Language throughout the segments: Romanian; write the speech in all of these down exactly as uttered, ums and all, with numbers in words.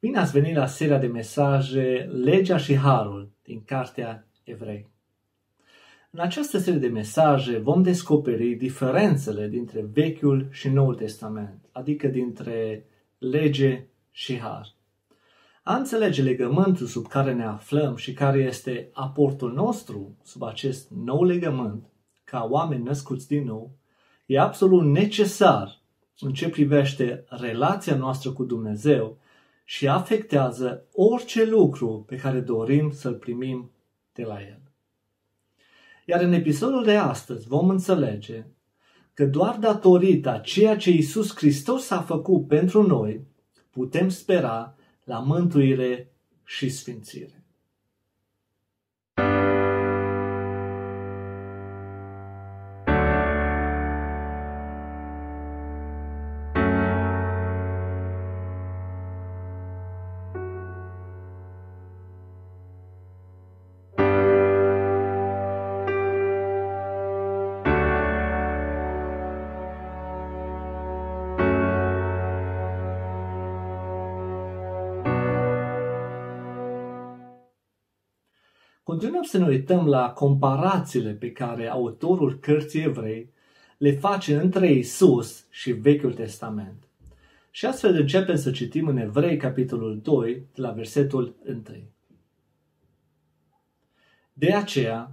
Bine ați venit la seria de mesaje Legea și Harul din cartea Evrei. În această serie de mesaje vom descoperi diferențele dintre Vechiul și Noul Testament, adică dintre lege și har. A înțelege legământul sub care ne aflăm și care este aportul nostru sub acest nou legământ, ca oameni născuți din nou, e absolut necesar în ce privește relația noastră cu Dumnezeu și afectează orice lucru pe care dorim să-l primim de la El. Iar în episodul de astăzi vom înțelege că doar datorită a ceea ce Isus Hristos a făcut pentru noi, putem spera la mântuire și sfințire. Continuăm să ne uităm la comparațiile pe care autorul cărții Evrei le face între Isus și Vechiul Testament. Și astfel începem să citim în Evrei, capitolul doi, de la versetul unu. De aceea,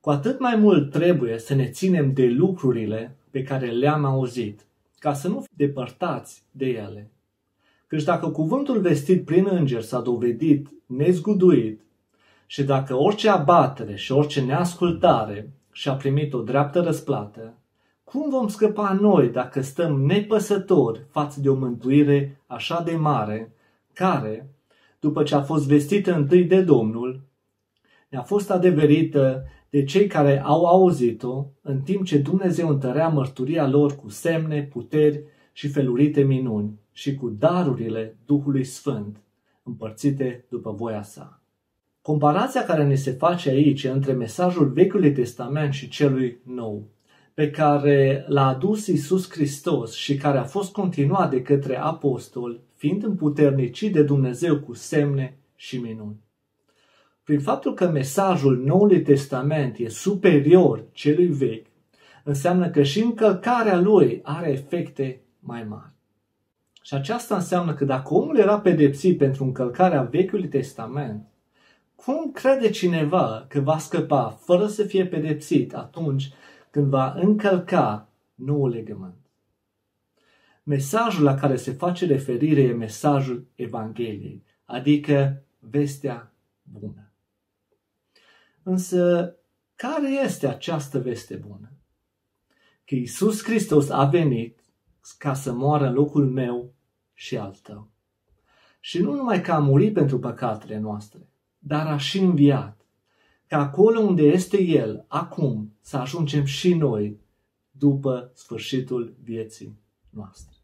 cu atât mai mult trebuie să ne ținem de lucrurile pe care le-am auzit, ca să nu fim depărtați de ele. Căci dacă cuvântul vestit prin înger s-a dovedit nezguduit, și dacă orice abatere și orice neascultare și-a primit o dreaptă răsplată, cum vom scăpa noi dacă stăm nepăsători față de o mântuire așa de mare, care, după ce a fost vestită întâi de Domnul, ne-a fost adeverită de cei care au auzit-o, în timp ce Dumnezeu întărea mărturia lor cu semne, puteri și felurite minuni și cu darurile Duhului Sfânt, împărțite după voia sa. Comparația care ne se face aici între mesajul Vechiului Testament și celui nou, pe care l-a adus Iisus Hristos și care a fost continuat de către apostoli, fiind împuternicit de Dumnezeu cu semne și minuni. Prin faptul că mesajul Noului Testament e superior celui vechi, înseamnă că și încălcarea lui are efecte mai mari. Și aceasta înseamnă că dacă omul era pedepsit pentru încălcarea Vechiului Testament, cum crede cineva că va scăpa fără să fie pedepsit atunci când va încălca noul legământ? Mesajul la care se face referire e mesajul Evangheliei, adică vestea bună. Însă, care este această veste bună? Că Iisus Hristos a venit ca să moară în locul meu și al tău. Și nu numai că a murit pentru păcatele noastre, dar a și înviat, că acolo unde este El, acum, să ajungem și noi după sfârșitul vieții noastre.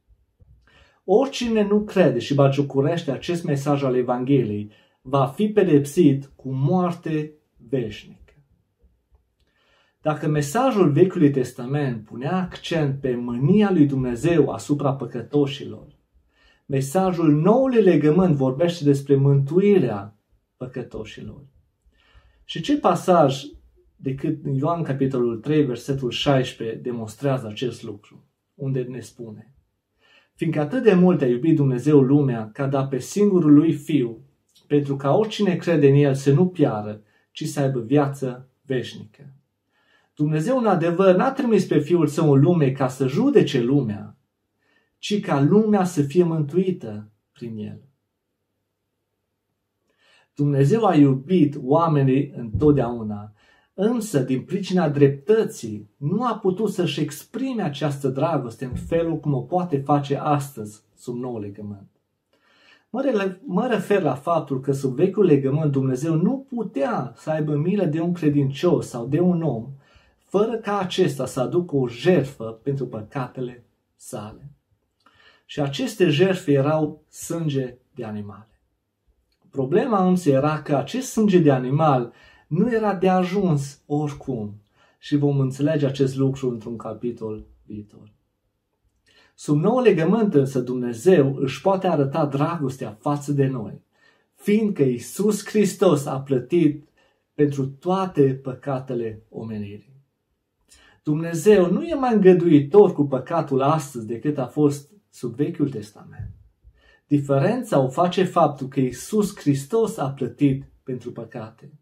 Oricine nu crede și batjocorește acest mesaj al Evangheliei, va fi pedepsit cu moarte veșnică. Dacă mesajul Vechiului Testament punea accent pe mânia lui Dumnezeu asupra păcătoșilor, mesajul Noului Legământ vorbește despre mântuirea păcătoșilor. Și ce pasaj decât în Ioan capitolul trei, versetul șaisprezece demonstrează acest lucru, unde ne spune: fiindcă atât de mult a iubit Dumnezeu lumea, că a dat pe singurul lui Fiu, pentru ca oricine crede în El să nu piară, ci să aibă viață veșnică. Dumnezeu în adevăr n-a trimis pe Fiul Său în lume ca să judece lumea, ci ca lumea să fie mântuită prin El. Dumnezeu a iubit oamenii întotdeauna, însă din pricina dreptății nu a putut să-și exprime această dragoste în felul cum o poate face astăzi sub noul legământ. Mă refer la faptul că sub vechiul legământ Dumnezeu nu putea să aibă milă de un credincios sau de un om fără ca acesta să aducă o jertfă pentru păcatele sale. Și aceste jertfe erau sânge de animale. Problema însă era că acest sânge de animal nu era de ajuns oricum și vom înțelege acest lucru într-un capitol viitor. Sub nou legământ însă Dumnezeu își poate arăta dragostea față de noi, fiindcă Isus Hristos a plătit pentru toate păcatele omenirii. Dumnezeu nu e mai îngăduitor cu păcatul astăzi decât a fost sub Vechiul Testament. Diferența o face faptul că Isus Hristos a plătit pentru păcate.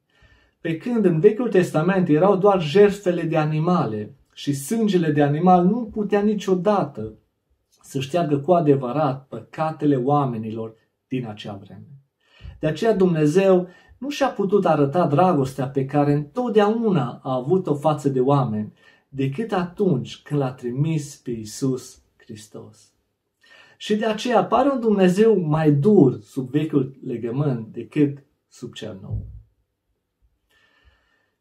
Pe când în Vechiul Testament erau doar jertfele de animale și sângele de animal nu putea niciodată să șteargă cu adevărat păcatele oamenilor din acea vreme. De aceea Dumnezeu nu și-a putut arăta dragostea pe care întotdeauna a avut-o față de oameni, decât atunci când l-a trimis pe Iisus Hristos. Și de aceea apare un Dumnezeu mai dur sub vechiul legământ decât sub cel nou.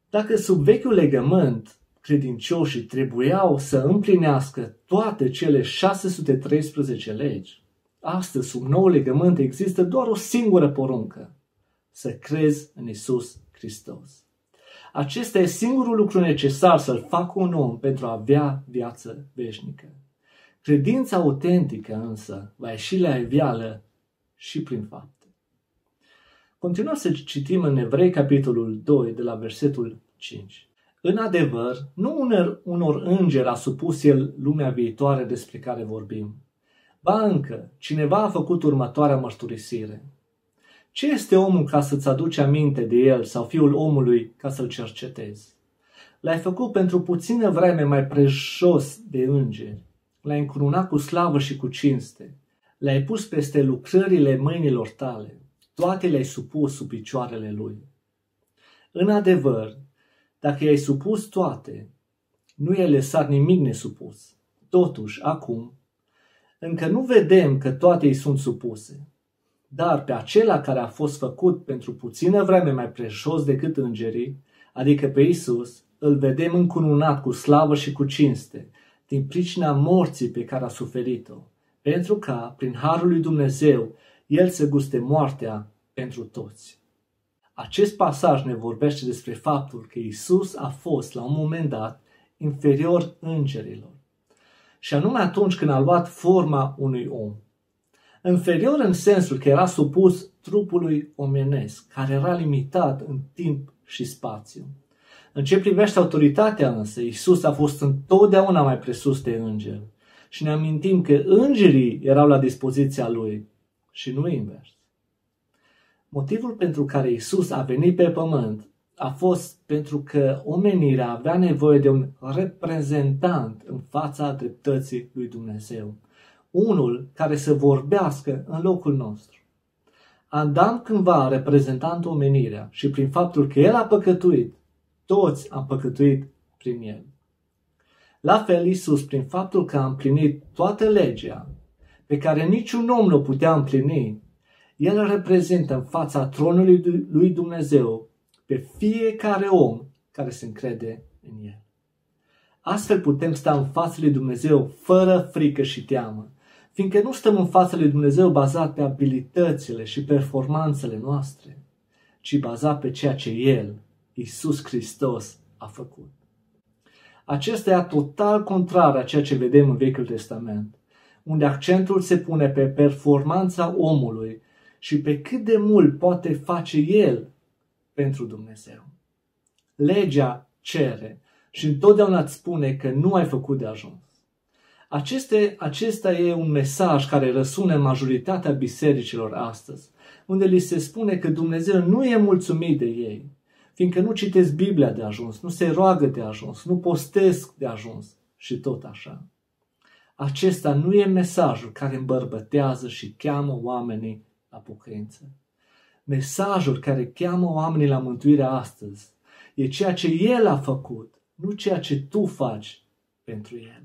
Dacă sub vechiul legământ credincioșii trebuiau să împlinească toate cele șase sute treisprezece legi, astăzi sub nou legământ există doar o singură poruncă: să crezi în Iisus Hristos. Acesta e singurul lucru necesar să-l facă un om pentru a avea viață veșnică. Credința autentică însă va ieși la iveală și prin fapte. Continuăm să citim în Evrei capitolul doi de la versetul cinci. În adevăr, nu unor, unor îngeri a supus el lumea viitoare despre care vorbim. Ba încă, cineva a făcut următoarea mărturisire: ce este omul ca să-ți aduci aminte de el, sau fiul omului ca să-l cercetezi? L-ai făcut pentru puțină vreme mai prejos de îngeri, l-ai încrunat cu slavă și cu cinste, l-ai pus peste lucrările mâinilor tale, toate le-ai supus sub picioarele lui. În adevăr, dacă i-ai supus toate, nu i-ai lăsat nimic nesupus. Totuși, acum, încă nu vedem că toate îi sunt supuse. Dar pe acela care a fost făcut pentru puțină vreme mai prejos decât îngerii, adică pe Isus, îl vedem încununat cu slavă și cu cinste, din pricina morții pe care a suferit-o, pentru ca, prin harul lui Dumnezeu, el să guste moartea pentru toți. Acest pasaj ne vorbește despre faptul că Isus a fost, la un moment dat, inferior îngerilor, și anume atunci când a luat forma unui om. Inferior în sensul că era supus trupului omenesc, care era limitat în timp și spațiu. În ce privește autoritatea însă, Iisus a fost întotdeauna mai presus de îngeri. Și ne amintim că îngerii erau la dispoziția lui și nu invers. Motivul pentru care Iisus a venit pe pământ a fost pentru că omenirea avea nevoie de un reprezentant în fața dreptății lui Dumnezeu, unul care să vorbească în locul nostru. Adam cândva a reprezentat omenirea și prin faptul că el a păcătuit, toți am păcătuit prin el. La fel Iisus, prin faptul că a împlinit toată legea pe care niciun om nu putea împlini, el reprezintă în fața tronului lui Dumnezeu pe fiecare om care se încrede în el. Astfel putem sta în fața lui Dumnezeu fără frică și teamă, fiindcă nu stăm în fața lui Dumnezeu bazat pe abilitățile și performanțele noastre, ci bazat pe ceea ce El, Iisus Hristos, a făcut. Acesta e total contrar a ceea ce vedem în Vechiul Testament, unde accentul se pune pe performanța omului și pe cât de mult poate face el pentru Dumnezeu. Legea cere și întotdeauna îți spune că nu ai făcut de ajuns. Aceste, acesta e un mesaj care răsună în majoritatea bisericilor astăzi, unde li se spune că Dumnezeu nu e mulțumit de ei, fiindcă nu citesc Biblia de ajuns, nu se roagă de ajuns, nu postesc de ajuns și tot așa. Acesta nu e mesajul care îmbărbătează și cheamă oamenii la pocăință. Mesajul care cheamă oamenii la mântuire astăzi e ceea ce El a făcut, nu ceea ce tu faci pentru el.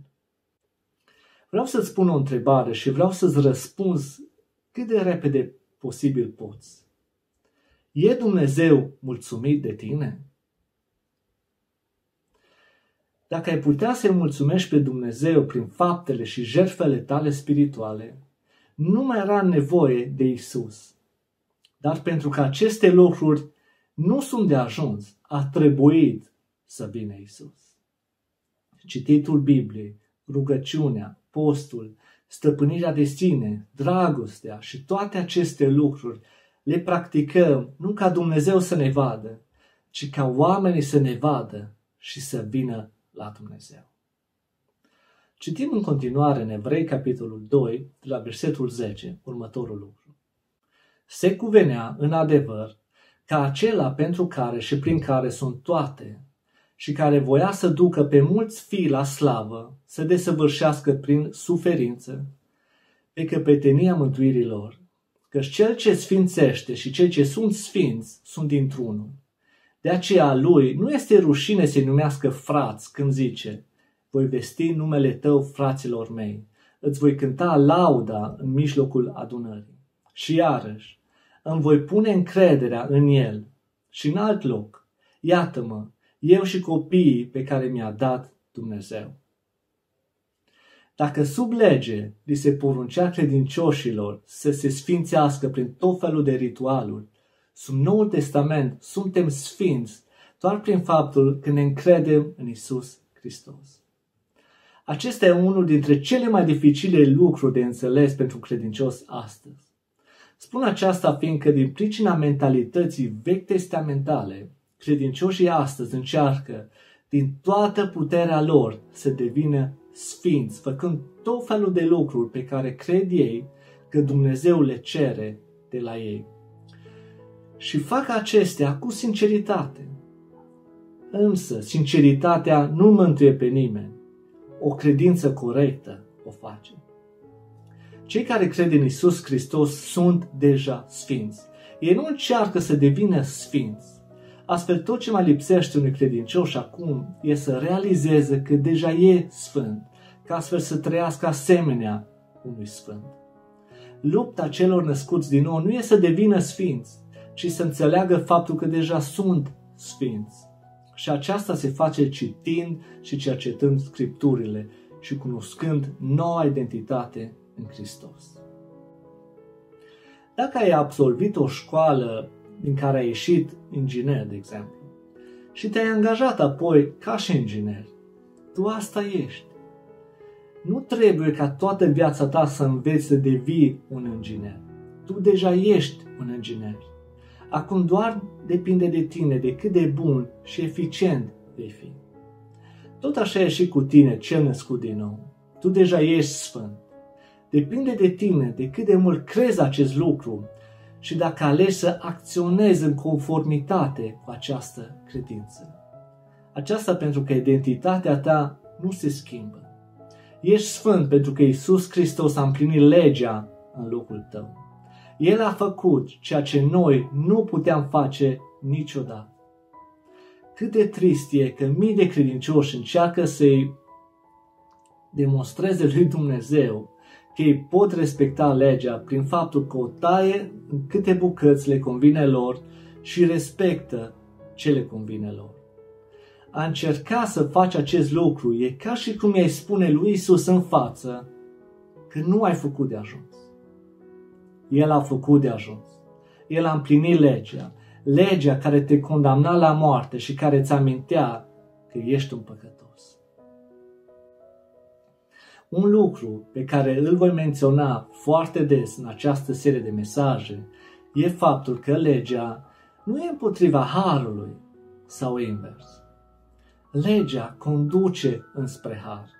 Vreau să-ți pun o întrebare și vreau să-ți răspunzi cât de repede posibil poți. E Dumnezeu mulțumit de tine? Dacă ai putea să-i mulțumești pe Dumnezeu prin faptele și jertfele tale spirituale, nu mai era nevoie de Isus. Dar pentru că aceste lucruri nu sunt de ajuns, a trebuit să vină Iisus. Cititul Bibliei, rugăciunea, postul, stăpânirea de sine, dragostea și toate aceste lucruri le practicăm nu ca Dumnezeu să ne vadă, ci ca oamenii să ne vadă și să vină la Dumnezeu. Citim în continuare în Evrei, capitolul doi, de la versetul zece, următorul lucru. Se cuvenea, în adevăr, ca acela pentru care și prin care sunt toate și care voia să ducă pe mulți fii la slavă, să desăvârșească prin suferință pe căpetenia mântuirii lor, căci cel ce sfințește și cei ce sunt sfinți sunt dintr-unul. De aceea lui nu este rușine să-i numească frați când zice: voi vesti numele tău fraților mei, îți voi cânta lauda în mijlocul adunării. Și iarăși, îmi voi pune încrederea în el. Și în alt loc, iată-mă, eu și copiii pe care mi-a dat Dumnezeu. Dacă sub lege li se poruncea credincioșilor să se sfințească prin tot felul de ritualuri, sub Noul Testament suntem sfinți doar prin faptul că ne încredem în Isus Hristos. Acesta e unul dintre cele mai dificile lucruri de înțeles pentru un credincios astăzi. Spun aceasta fiindcă din pricina mentalității vechi testamentale, credincioșii astăzi încearcă din toată puterea lor să devină sfinți, făcând tot felul de lucruri pe care cred ei că Dumnezeu le cere de la ei. Și fac acestea cu sinceritate. Însă sinceritatea nu mântuie pe nimeni. O credință corectă o face. Cei care cred în Isus Hristos sunt deja sfinți. Ei nu încearcă să devină sfinți. Astfel, tot ce mai lipsește unui credincios acum e să realizeze că deja e sfânt, ca astfel să trăiască asemenea unui sfânt. Lupta celor născuți din nou nu e să devină sfinți, ci să înțeleagă faptul că deja sunt sfinți. Și aceasta se face citind și cercetând Scripturile și cunoscând noua identitate în Hristos. Dacă ai absolvit o școală din care ai ieșit inginer, de exemplu, și te-ai angajat apoi ca și inginer, tu asta ești. Nu trebuie ca toată viața ta să înveți să devii un inginer. Tu deja ești un inginer. Acum doar depinde de tine, de cât de bun și eficient vei fi. Tot așa e și cu tine, cel născut din nou. Tu deja ești sfânt. Depinde de tine, de cât de mult crezi acest lucru și dacă alegi să acționezi în conformitate cu această credință. Aceasta pentru că identitatea ta nu se schimbă. Ești sfânt pentru că Iisus Hristos a împlinit legea în locul tău. El a făcut ceea ce noi nu puteam face niciodată. Cât de trist e că mii de credincioși încearcă să-i demonstreze lui Dumnezeu că ei pot respecta legea prin faptul că o taie în câte bucăți le convine lor și respectă ce le convine lor. A încerca să faci acest lucru e ca și cum i-ai spune lui Isus în față că nu ai făcut de ajuns. El a făcut de ajuns. El a împlinit legea. Legea care te condamna la moarte și care îți amintea că ești un păcătos. Un lucru pe care îl voi menționa foarte des în această serie de mesaje e faptul că legea nu e împotriva harului sau invers. Legea conduce înspre har.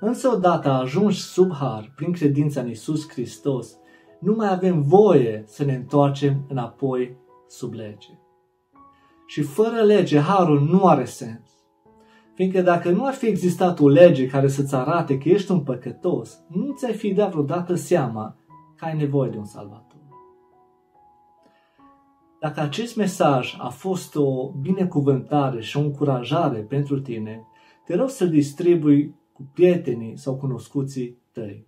Însă odată ajungi sub har prin credința în Iisus Hristos, nu mai avem voie să ne întoarcem înapoi sub lege. Și fără lege, harul nu are sens. Fiindcă dacă nu ar fi existat o lege care să-ți arate că ești un păcătos, nu ți-ai fi dat vreodată seama că ai nevoie de un salvator. Dacă acest mesaj a fost o binecuvântare și o încurajare pentru tine, te rog să-l distribui cu prietenii sau cunoscuții tăi,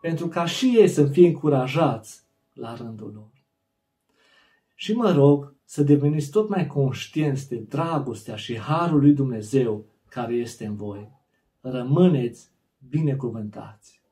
pentru ca și ei să fie încurajați la rândul lor. Și mă rog să deveniți tot mai conștienți de dragostea și harul lui Dumnezeu care este în voi. Rămâneți binecuvântați!